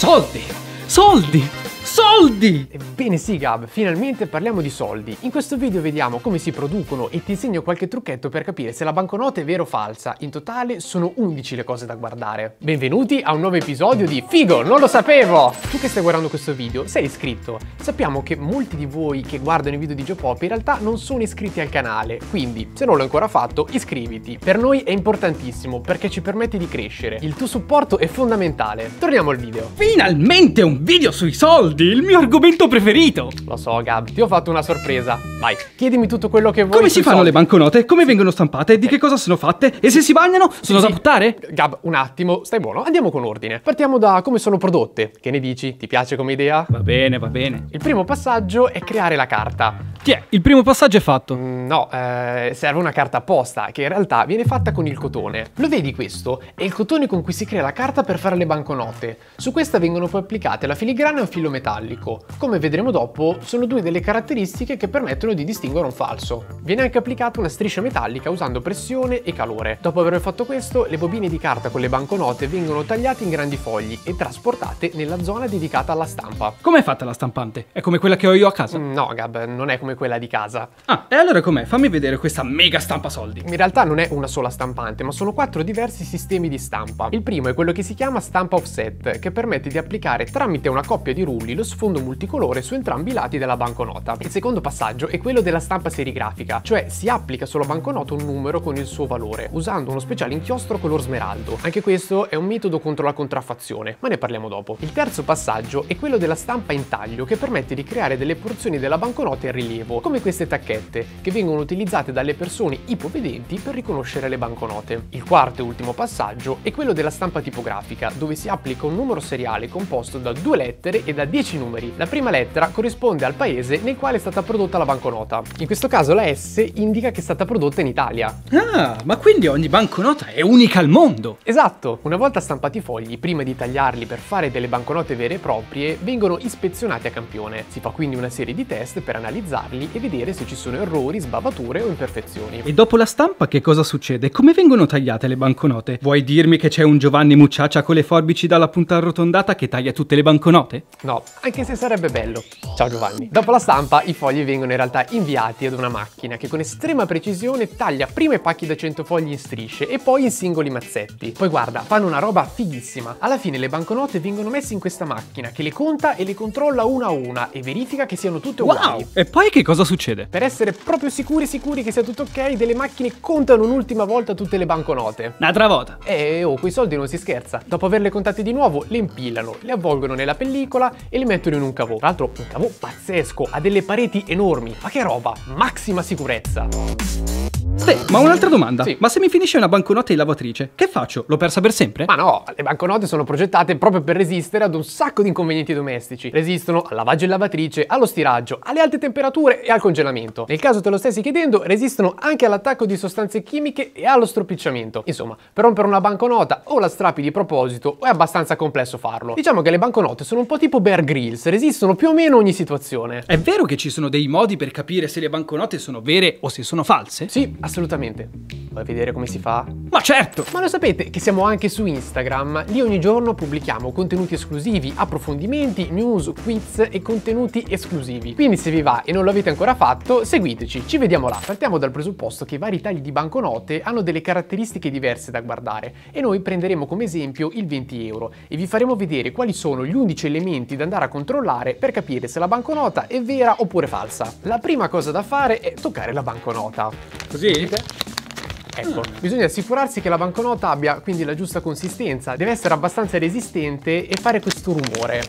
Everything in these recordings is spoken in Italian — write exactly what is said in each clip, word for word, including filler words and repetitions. Soldi! Soldi! Soldi! Ebbene sì Gab, finalmente parliamo di soldi. In questo video vediamo come si producono e ti insegno qualche trucchetto per capire se la banconota è vera o falsa. In totale sono undici le cose da guardare. Benvenuti a un nuovo episodio di Figo, non lo sapevo! Tu che stai guardando questo video sei iscritto. Sappiamo che molti di voi che guardano i video di Geopop in realtà non sono iscritti al canale, quindi se non l'hai ancora fatto iscriviti. Per noi è importantissimo perché ci permette di crescere. Il tuo supporto è fondamentale. Torniamo al video. Finalmente un video sui soldi! Il mio argomento preferito. Lo so Gab, ti ho fatto una sorpresa. Vai, chiedimi tutto quello che vuoi. Come si fanno soldi? Le banconote? Come vengono stampate? Di eh. che cosa sono fatte? E se si bagnano? Sono sì, da buttare? Gab, un attimo, stai buono, andiamo con ordine. Partiamo da come sono prodotte. Che ne dici? Ti piace come idea? Va bene, va bene. Il primo passaggio è creare la carta. Tiè, il primo passaggio è fatto. mm, No, eh, serve una carta apposta, che in realtà viene fatta con il cotone. Lo vedi questo? È il cotone con cui si crea la carta per fare le banconote. Su questa vengono poi applicate la filigrana e un filo metallico. Come vedremo dopo, sono due delle caratteristiche che permettono di distinguere un falso. Viene anche applicata una striscia metallica usando pressione e calore. Dopo aver fatto questo, le bobine di carta con le banconote vengono tagliate in grandi fogli e trasportate nella zona dedicata alla stampa. Com'è fatta la stampante? È come quella che ho io a casa? No Gab, non è come quella di casa. Ah, e allora com'è? Fammi vedere questa mega stampa soldi. In realtà non è una sola stampante, ma sono quattro diversi sistemi di stampa. Il primo è quello che si chiama stampa offset, che permette di applicare tramite una coppia di rulli lo sfondo multicolore su entrambi i lati della banconota. Il secondo passaggio è quello della stampa serigrafica, cioè si applica sulla banconota un numero con il suo valore, usando uno speciale inchiostro color smeraldo. Anche questo è un metodo contro la contraffazione, ma ne parliamo dopo. Il terzo passaggio è quello della stampa in taglio, che permette di creare delle porzioni della banconota in rilievo, come queste tacchette, che vengono utilizzate dalle persone ipovedenti per riconoscere le banconote. Il quarto e ultimo passaggio è quello della stampa tipografica, dove si applica un numero seriale composto da due lettere e da dieci numeri. La prima lettera corrisponde al paese nel quale è stata prodotta la banconota. In questo caso la S indica che è stata prodotta in Italia. Ah, ma quindi ogni banconota è unica al mondo! Esatto! Una volta stampati i fogli, prima di tagliarli per fare delle banconote vere e proprie, vengono ispezionati a campione. Si fa quindi una serie di test per analizzarli e vedere se ci sono errori, sbavature o imperfezioni. E dopo la stampa che cosa succede? Come vengono tagliate le banconote? Vuoi dirmi che c'è un Giovanni Mucciaccia con le forbici dalla punta arrotondata che taglia tutte le banconote? No. Anche se sarebbe bello. Ciao Giovanni. Dopo la stampa i fogli vengono in realtà inviati ad una macchina che con estrema precisione taglia prima i pacchi da cento fogli in strisce e poi in singoli mazzetti. Poi guarda, fanno una roba fighissima. Alla fine le banconote vengono messe in questa macchina che le conta e le controlla una a una e verifica che siano tutte uguali. Wow! E poi che cosa succede? Per essere proprio sicuri sicuri che sia tutto ok, delle macchine contano un'ultima volta tutte le banconote. Un'altra volta. Eh oh, coi soldi non si scherza. Dopo averle contate di nuovo le impilano, le avvolgono nella pellicola e li mettono in un cavò. Tra l'altro un cavò pazzesco, ha delle pareti enormi. Ma che roba, massima sicurezza. Sì, ma un'altra domanda. Sì. Ma se mi finisce una banconota in lavatrice, che faccio? L'ho persa per sempre? Ma no, le banconote sono progettate proprio per resistere ad un sacco di inconvenienti domestici. Resistono al lavaggio in lavatrice, allo stiraggio, alle alte temperature e al congelamento. Nel caso te lo stessi chiedendo, resistono anche all'attacco di sostanze chimiche e allo stropicciamento. Insomma, per rompere una banconota o la strappi di proposito è abbastanza complesso farlo. Diciamo che le banconote sono un po' tipo Bear Grylls, resistono più o meno ogni situazione. È vero che ci sono dei modi per capire se le banconote sono vere o se sono false? Sì. Assolutamente. Vuoi vedere come si fa? Ma certo! Ma lo sapete che siamo anche su Instagram? Lì ogni giorno pubblichiamo contenuti esclusivi, approfondimenti, news, quiz e contenuti esclusivi. Quindi se vi va e non l'avete ancora fatto, seguiteci, ci vediamo là. Partiamo dal presupposto che i vari tagli di banconote hanno delle caratteristiche diverse da guardare e noi prenderemo come esempio il venti euro e vi faremo vedere quali sono gli undici elementi da andare a controllare per capire se la banconota è vera oppure falsa. La prima cosa da fare è toccare la banconota. Così? Ecco, bisogna assicurarsi che la banconota abbia quindi la giusta consistenza, deve essere abbastanza resistente e fare questo rumore.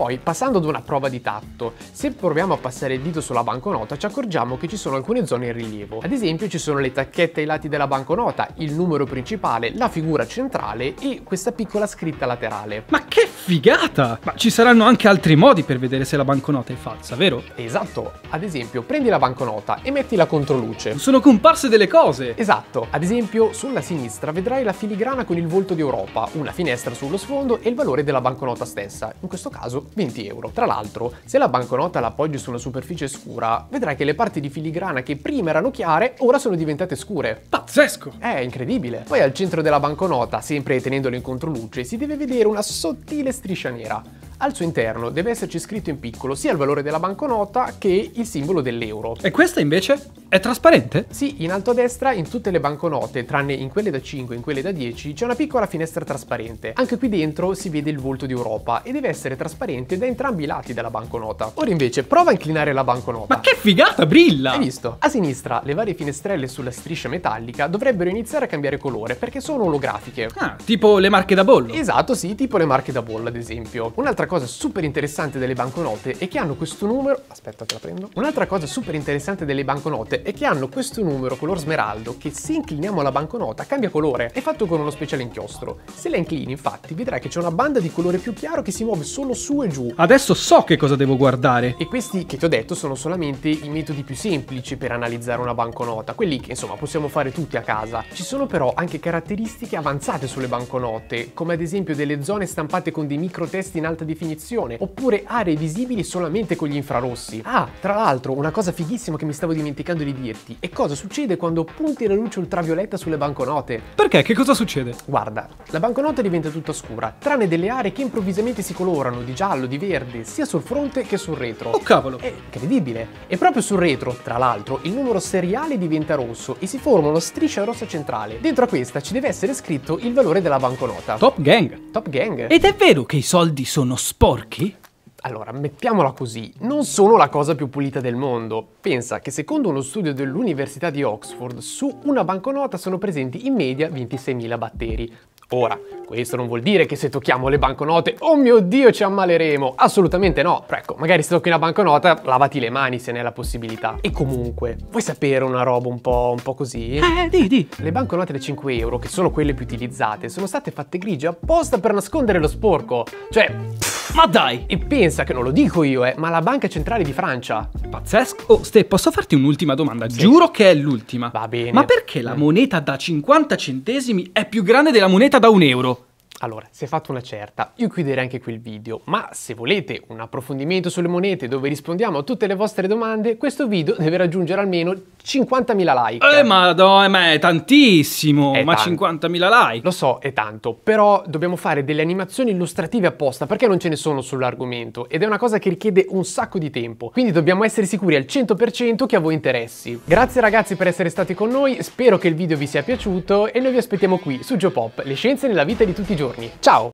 Poi, passando ad una prova di tatto, se proviamo a passare il dito sulla banconota ci accorgiamo che ci sono alcune zone in rilievo. Ad esempio ci sono le tacchette ai lati della banconota, il numero principale, la figura centrale e questa piccola scritta laterale. Ma che figata! Ma ci saranno anche altri modi per vedere se la banconota è falsa, vero? Esatto, ad esempio prendi la banconota e mettila contro luce. Sono comparse delle cose! Esatto, ad esempio sulla sinistra vedrai la filigrana con il volto di Europa, una finestra sullo sfondo e il valore della banconota stessa, in questo caso venti euro. Tra l'altro, se la banconota la appoggi su una superficie scura, vedrai che le parti di filigrana che prima erano chiare ora sono diventate scure. Pazzesco! È incredibile. Poi al centro della banconota, sempre tenendolo in controluce, si deve vedere una sottile striscia nera. Al suo interno deve esserci scritto in piccolo sia il valore della banconota che il simbolo dell'euro. E questa invece è trasparente? Sì, in alto a destra in tutte le banconote, tranne in quelle da cinque e in quelle da dieci, c'è una piccola finestra trasparente. Anche qui dentro si vede il volto di Europa e deve essere trasparente da entrambi i lati della banconota. Ora invece prova a inclinare la banconota. Ma che figata, brilla! Hai visto? A sinistra le varie finestrelle sulla striscia metallica dovrebbero iniziare a cambiare colore perché sono olografiche. Ah, tipo le marche da bollo. Esatto, sì, tipo le marche da bollo ad esempio. Un'altra cosa super interessante delle banconote è che hanno questo numero. Aspetta che la prendo. Un'altra cosa super interessante delle banconote è che hanno questo numero color smeraldo che se incliniamo la banconota cambia colore. È fatto con uno speciale inchiostro. Se la inclini infatti vedrai che c'è una banda di colore più chiaro che si muove solo su e giù. Adesso so che cosa devo guardare. E questi che ti ho detto sono solamente i metodi più semplici per analizzare una banconota, quelli che insomma possiamo fare tutti a casa. Ci sono però anche caratteristiche avanzate sulle banconote, come ad esempio delle zone stampate con dei microtesti in alta definizione, oppure aree visibili solamente con gli infrarossi. Ah, tra l'altro una cosa fighissima che mi stavo dimenticando di dirti è cosa succede quando punti la luce ultravioletta sulle banconote. Perché? Che cosa succede? Guarda, la banconota diventa tutta scura, tranne delle aree che improvvisamente si colorano di giallo, di verde, sia sul fronte che sul retro. Oh cavolo! È incredibile! E proprio sul retro, tra l'altro, il numero seriale diventa rosso e si forma una striscia rossa centrale. Dentro a questa ci deve essere scritto il valore della banconota. Top gang! Top gang! Ed è vero che i soldi sono sporchi? Allora, mettiamola così, non sono la cosa più pulita del mondo. Pensa che secondo uno studio dell'Università di Oxford, su una banconota sono presenti in media ventiseimila batteri. Ora, questo non vuol dire che se tocchiamo le banconote, oh mio Dio, ci ammaleremo. Assolutamente no. Però ecco, magari se tocchi una banconota, lavati le mani se ne è la possibilità. E comunque, vuoi sapere una roba un po', un po' così? Eh, di, di. Le banconote da cinque euro, che sono quelle più utilizzate, sono state fatte grigie apposta per nascondere lo sporco. Cioè... Pff. Ma dai! E pensa che non lo dico io, eh, ma la Banca Centrale di Francia. Pazzesco. Oh, Ste, posso farti un'ultima domanda? Sì. Giuro che è l'ultima. Va bene. Ma perché la moneta da cinquanta centesimi è più grande della moneta da un euro? Allora, se fatto una certa, io chiuderei anche qui il video, ma se volete un approfondimento sulle monete dove rispondiamo a tutte le vostre domande, questo video deve raggiungere almeno cinquantamila like. Eh ma no, ma è tantissimo, è ma tanto. cinquantamila like! Lo so, è tanto, però dobbiamo fare delle animazioni illustrative apposta, perché non ce ne sono sull'argomento, ed è una cosa che richiede un sacco di tempo, quindi dobbiamo essere sicuri al cento per cento che a voi interessi. Grazie ragazzi per essere stati con noi, spero che il video vi sia piaciuto e noi vi aspettiamo qui su Geopop, le scienze nella vita di tutti i giorni. Ciao!